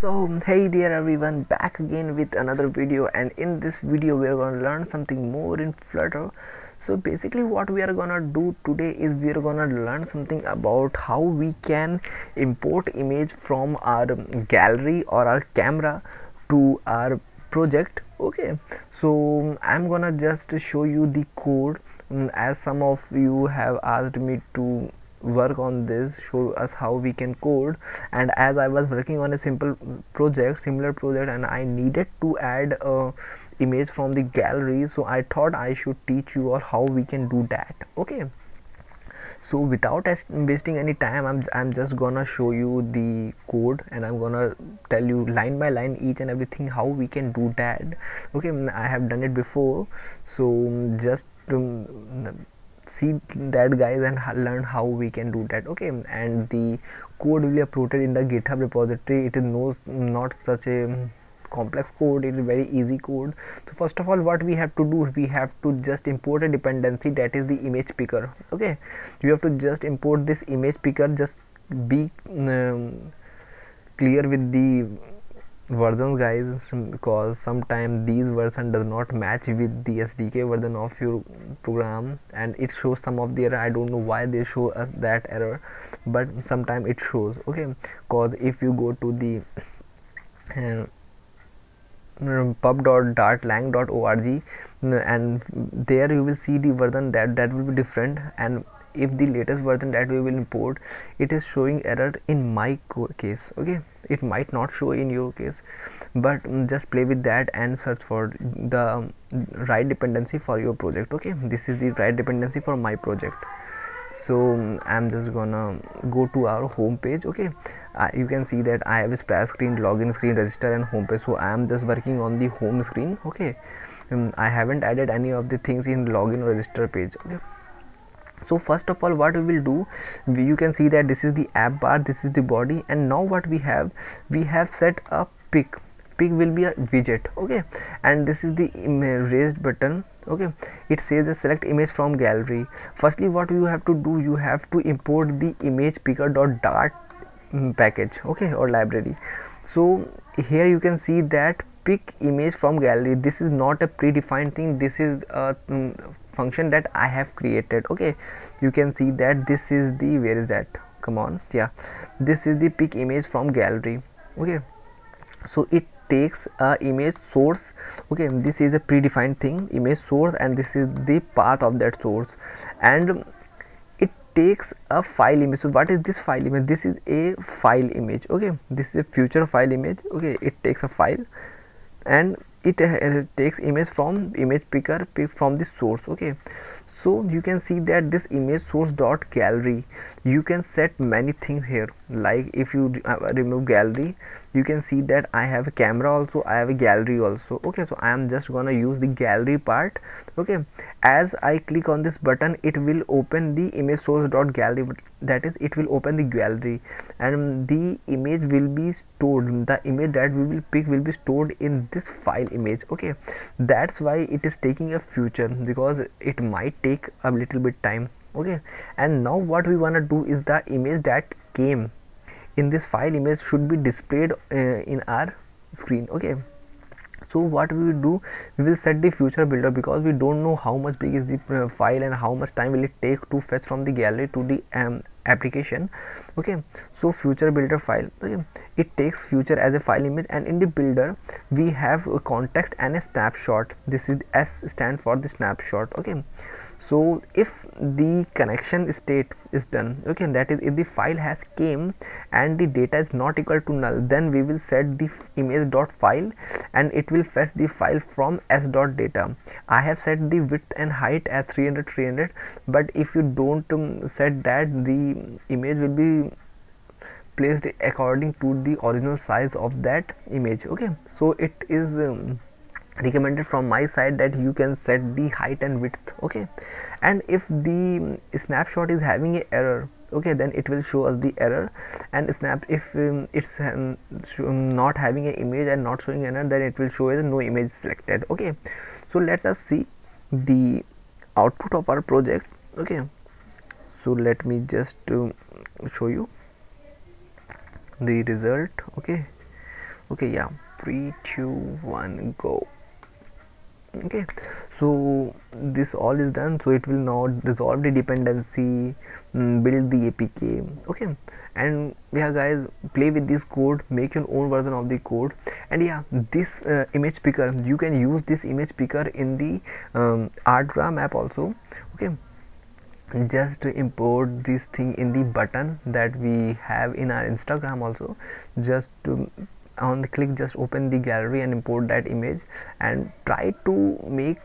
So hey there everyone, back again with another video, and in this video we are going to learn something more in Flutter. So basically what we are going to do today is we are going to learn something about how we can import image from our gallery or our camera to our project. Okay, so I'm gonna just show you the code, as some of you have asked me to work on this, show us how we can code. And as I was working on a similar project and I needed to add a image from the gallery, so I thought I should teach you all how we can do that. Okay, so without wasting any time, I'm just gonna show you the code and I'm gonna tell you line by line each and everything how we can do that. Okay, I have done it before, so just see that guys and learn how we can do that. Okay, and the code will be uploaded in the GitHub repository. It is not such a complex code, it is very easy code. So first of all, what we have to do, we have to just import a dependency, that is the image picker. Okay, you have to just import this image picker. Just be clear with the versions guys, because sometimes these version does not match with the SDK version of your program, and it shows some of the error. I don't know why they show us that error, but sometimes it shows. Okay, because if you go to the pub.dartlang.org and there you will see the version that will be different, and if the latest version that we will import, it is showing error in my case. Okay, it might not show in your case, but just play with that and search for the right dependency for your project. Okay, this is the right dependency for my project. So I'm just gonna go to our home page. Okay, you can see that I have a splash screen, login screen, register and home page. So I am just working on the home screen. Okay, I haven't added any of the things in login or register page. Okay, so first of all what we will do, you can see that this is the app bar, this is the body, and now what we have set a pick will be a widget. Okay, and this is the raised button. Okay, it says select image from gallery. Firstly what you have to do, you have to import the image_picker.dart package, okay, or library. So here you can see that pick image from gallery. This is not a predefined thing, this is a function that I have created. Okay, you can see that this is the, where is that, come on, yeah, this is the pick image from gallery. Okay, so it takes a image source. Okay, this is a predefined thing, image source, and this is the path of that source, and it takes a file image. So what is this file image? This is a file image. Okay, this is a future file image. Okay, it takes a file and it takes image from image picker from the source. Okay, so you can see that this image source dot gallery, you can set many things here. Like if you remove gallery, you can see that I have a camera also, I have a gallery also. Okay, so I am just gonna use the gallery part. Okay, as I click on this button, it will open the image source dot gallery, that is it will open the gallery, and the image will be stored, the image that we will pick will be stored in this file image. Okay, that's why it is taking a future, because it might take a little bit time. Okay, and now what we wanna do is the image that came in this file image should be displayed in our screen. Okay, so what we will do, we will set the future builder, because we don't know how much big is the file and how much time will it take to fetch from the gallery to the application. Okay, so future builder file. Okay, it takes future as a file image, and in the builder we have a context and a snapshot. This is S stand for the snapshot. Okay, so if the connection state is done, okay, that is if the file has came and the data is not equal to null, then we will set the image.file and it will fetch the file from s.data. I have set the width and height as 300 300, but if you don't set that, the image will be placed according to the original size of that image. Okay, so it is recommended from my side that you can set the height and width. Okay, and if the snapshot is having an error, okay, then it will show us the error, and if it's not having an image and not showing an error, then it will show as no image selected. Okay, so let us see the output of our project. Okay, so let me just show you the result. Okay, Okay, yeah, 3, 2, 1, go. Okay, so this all is done, so it will now resolve the dependency, build the APK. Okay, and yeah guys, play with this code, make your own version of the code. And yeah, this image picker, you can use this image picker in the ArtRAM app also. Okay, just import this thing in the button that we have in our Instagram also. Just on the click, just open the gallery and import that image, and try to make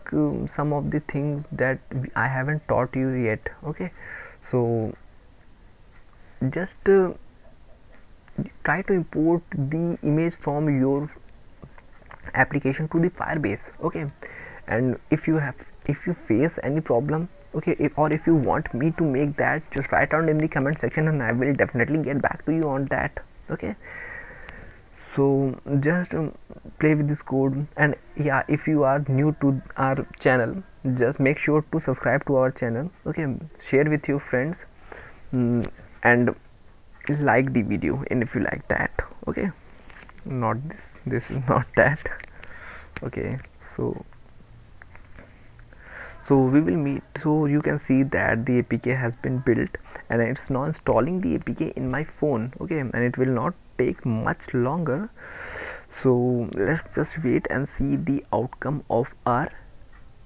some of the things that I haven't taught you yet. Okay, so just try to import the image from your application to the Firebase. Okay, and if you face any problem, okay, if you want me to make that, just write down in the comment section and I will definitely get back to you on that. Okay, so just play with this code. And yeah, if you are new to our channel, just make sure to subscribe to our channel. Okay, share with your friends, and like the video, and if you like that. Okay, not this is not that. Okay, so we will meet. So you can see that the APK has been built, and it's now installing the APK in my phone. Okay, and it will not take much longer, so let's just wait and see the outcome of our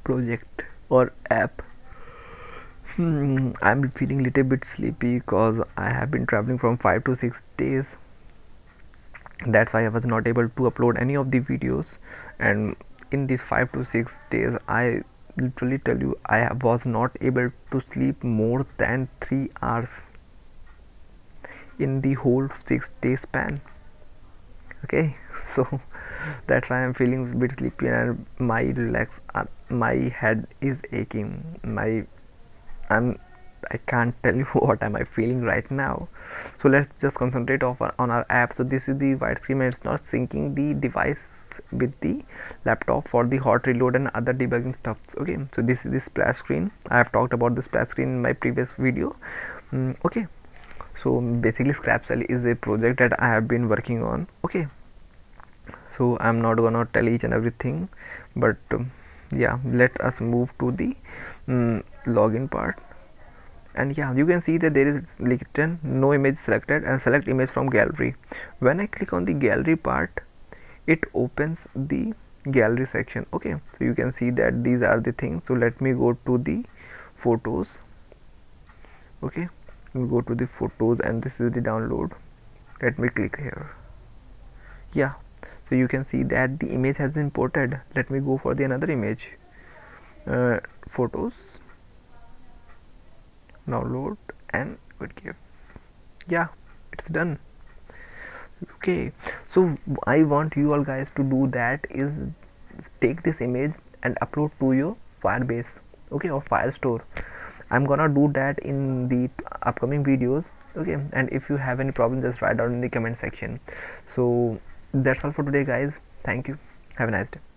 project or app. I'm feeling little bit sleepy because I have been traveling from 5 to 6 days. That's why I was not able to upload any of the videos, and in these 5 to 6 days, I literally tell you, I was not able to sleep more than 3 hours in the whole 6-day span. Okay, so that's why I'm feeling a bit sleepy, and my head is aching. I can't tell you what am I feeling right now. So let's just concentrate on our app. So this is the widescreen, and it's not syncing the device with the laptop for the hot reload and other debugging stuff. Okay, so this is the splash screen. I have talked about the splash screen in my previous video. Okay, so basically Scrapcell is a project that I have been working on. Okay, so I'm not gonna tell each and everything, but yeah, let us move to the login part. And yeah, you can see that there is written no image selected, and select image from gallery. When I click on the gallery part, it opens the gallery section. Okay, so you can see that these are the things. So let me go to the photos. Okay, we'll go to the photos, and this is the download. Let me click here. Yeah, so you can see that the image has been imported. Let me go for the another image. Photos, download, and give. Yeah, it's done. Okay, so I want you all guys to do that is take this image and upload to your Firebase, okay, or Firestore. I'm gonna do that in the upcoming videos. Okay, and if you have any problem, just write down in the comment section. So that's all for today guys. Thank you, have a nice day.